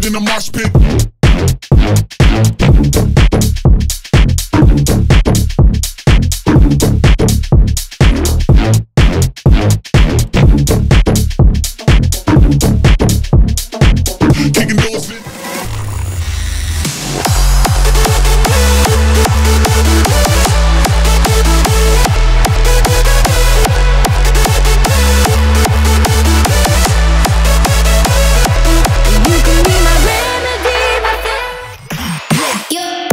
buried in a marsh pit. Yeah.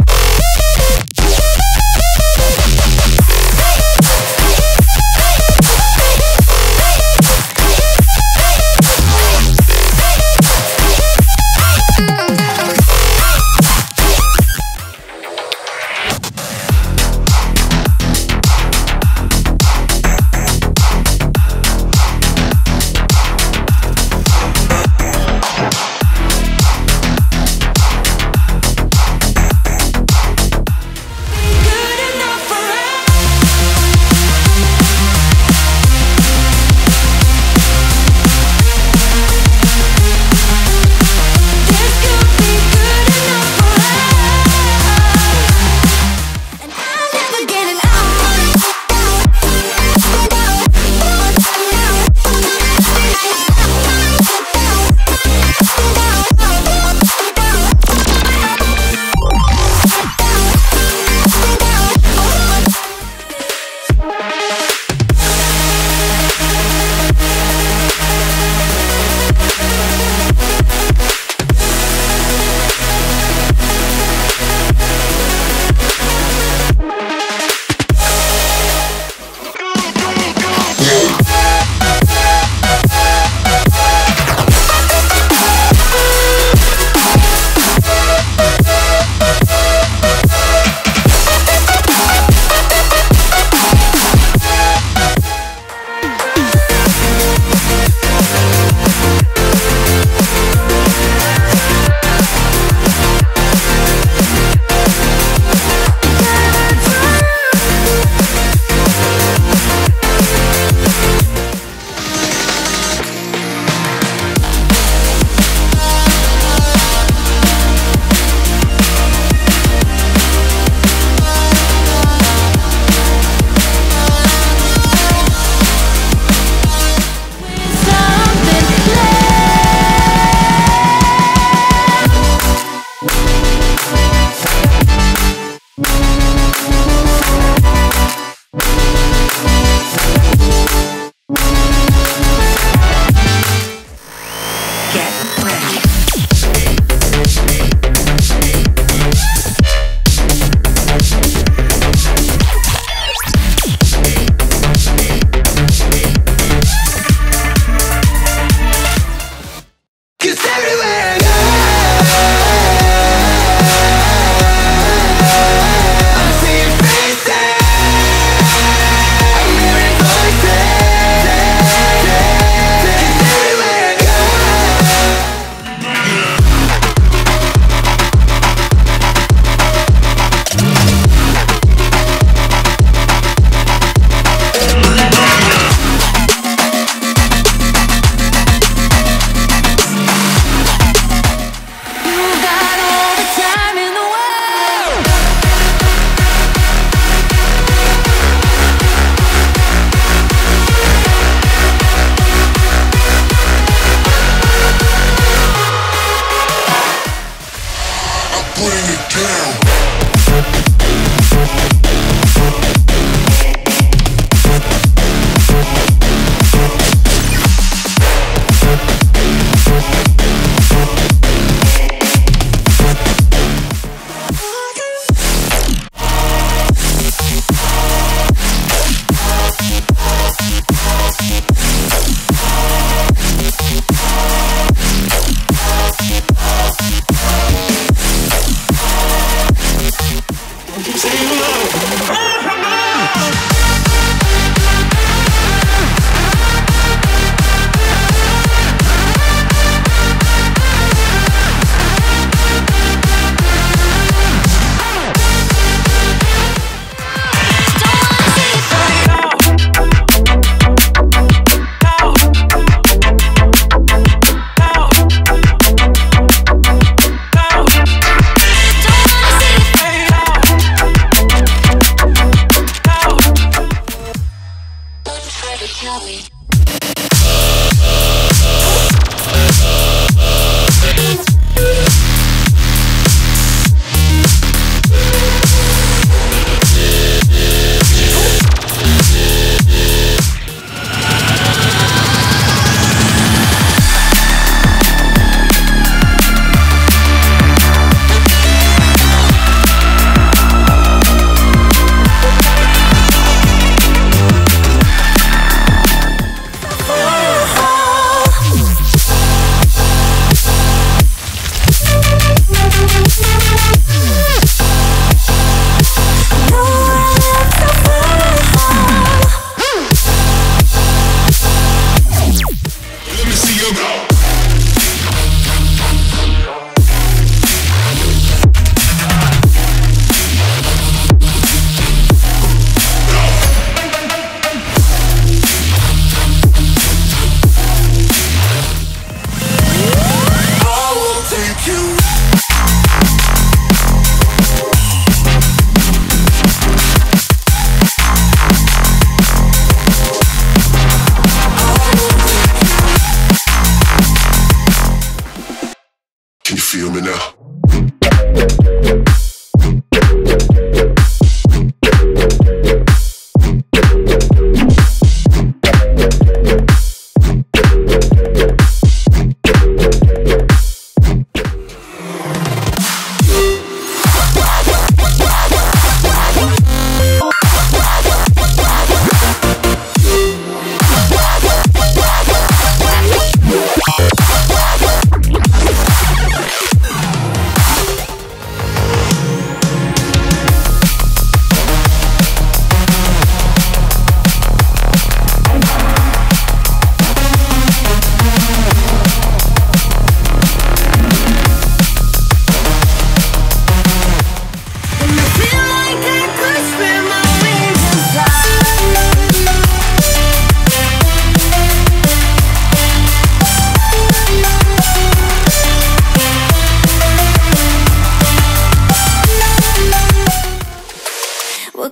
Feel me now.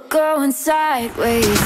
Going sideways.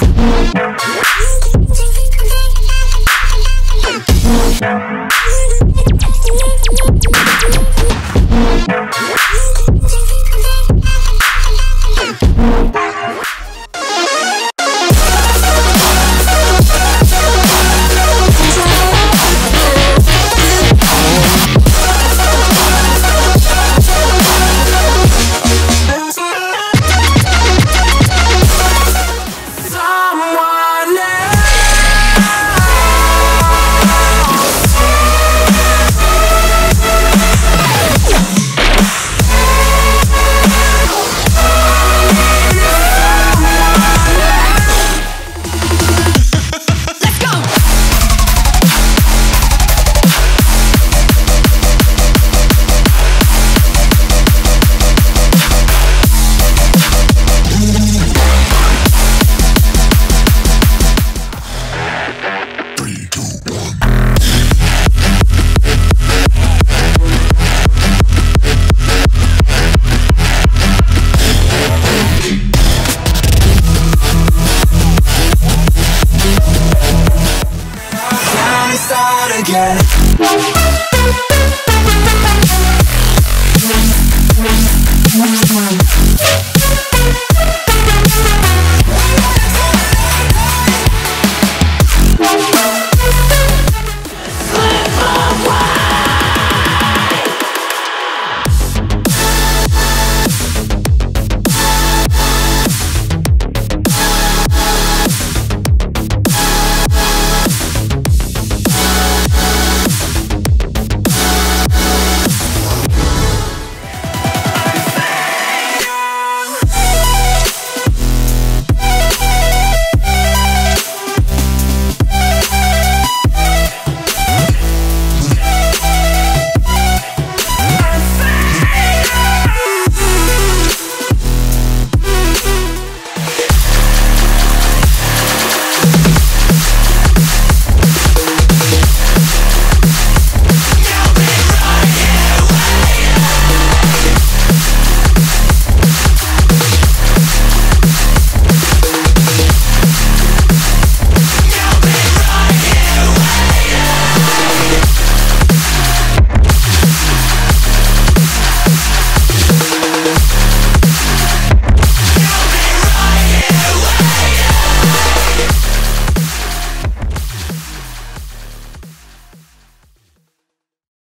Again.